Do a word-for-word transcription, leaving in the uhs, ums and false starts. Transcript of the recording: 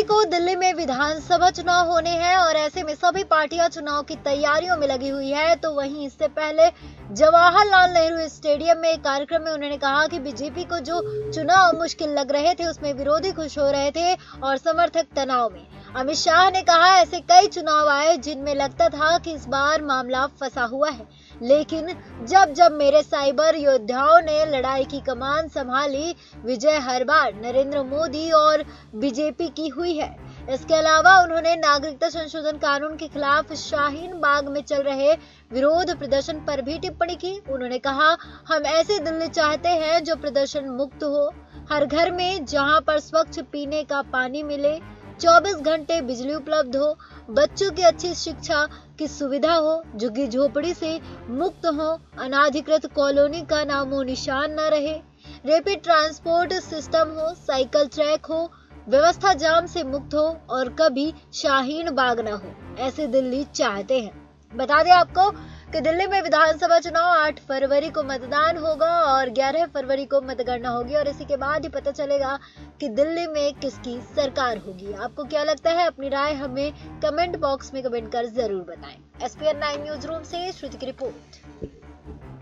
जनवरी को दिल्ली में विधानसभा चुनाव होने हैं और ऐसे में सभी पार्टियां चुनाव की तैयारियों में लगी हुई है। तो वहीं इससे पहले जवाहरलाल नेहरू स्टेडियम में एक कार्यक्रम में उन्होंने कहा कि बीजेपी को जो चुनाव मुश्किल लग रहे थे उसमें विरोधी खुश हो रहे थे और समर्थक तनाव में। अमित शाह ने कहा ऐसे कई चुनाव आए जिनमें लगता था कि इस बार मामला फंसा हुआ है, लेकिन जब जब मेरे साइबर योद्धाओं ने लड़ाई की कमान संभाली, विजय हर बार नरेंद्र मोदी और बीजेपी की हुई है। इसके अलावा उन्होंने नागरिकता संशोधन कानून के खिलाफ शाहीन बाग में चल रहे विरोध प्रदर्शन पर भी टिप्पणी की। उन्होंने कहा हम ऐसे दिल्ली चाहते हैं जो प्रदर्शन मुक्त हो, हर घर में जहां पर स्वच्छ पीने का पानी मिले, चौबीस घंटे बिजली उपलब्ध हो, बच्चों की अच्छी शिक्षा की सुविधा हो, झुग्गी झोपड़ी से मुक्त हो, अनाधिकृत कॉलोनी का नामो निशान न रहे, रैपिड ट्रांसपोर्ट सिस्टम हो, साइकिल ट्रैक हो, व्यवस्था जाम से मुक्त हो और कभी शाहीन बाग न हो। ऐसे दिल्ली चाहते हैं। बता दें आपको कि दिल्ली में विधानसभा चुनाव आठ फरवरी को मतदान होगा और ग्यारह फरवरी को मतगणना होगी और इसी के बाद ही पता चलेगा कि दिल्ली में किसकी सरकार होगी। आपको क्या लगता है? अपनी राय हमें कमेंट बॉक्स में कमेंट कर जरूर बताएं। S P nine news room से श्रुति की रिपोर्ट।